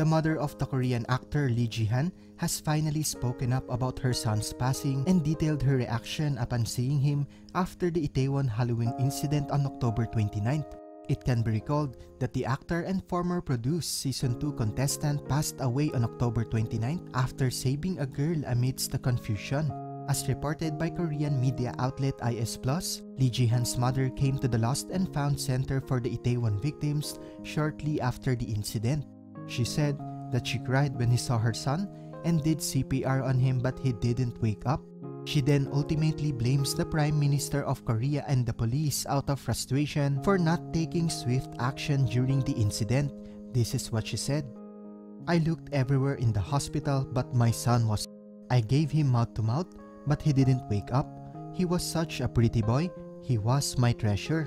The mother of the Korean actor Lee Ji-han has finally spoken up about her son's passing and detailed her reaction upon seeing him after the Itaewon Halloween incident on October 29th. It can be recalled that the actor and former Produce Season 2 contestant passed away on October 29th after saving a girl amidst the confusion. As reported by Korean media outlet IS+, Lee Ji-han's mother came to the Lost and Found Center for the Itaewon victims shortly after the incident. She said that she cried when he saw her son and did CPR on him, but he didn't wake up. She then ultimately blames the Prime Minister of Korea and the police out of frustration for not taking swift action during the incident. This is what she said. "I looked everywhere in the hospital, but my son was... I gave him mouth-to-mouth, but he didn't wake up. He was such a pretty boy. He was my treasure.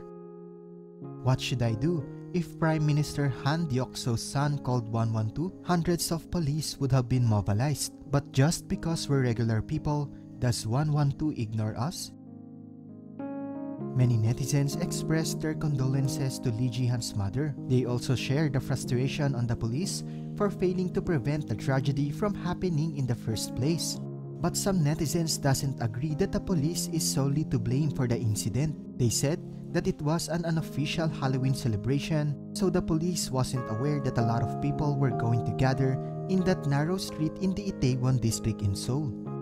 What should I do? If Prime Minister Han Deok-seo's son called 112, hundreds of police would have been mobilized. But just because we're regular people, does 112 ignore us?" Many netizens expressed their condolences to Lee Ji-han's mother. They also shared the frustration on the police for failing to prevent the tragedy from happening in the first place. But some netizens doesn't agree that the police is solely to blame for the incident. They said that it was an unofficial Halloween celebration, so the police wasn't aware that a lot of people were going to gather in that narrow street in the Itaewon district in Seoul.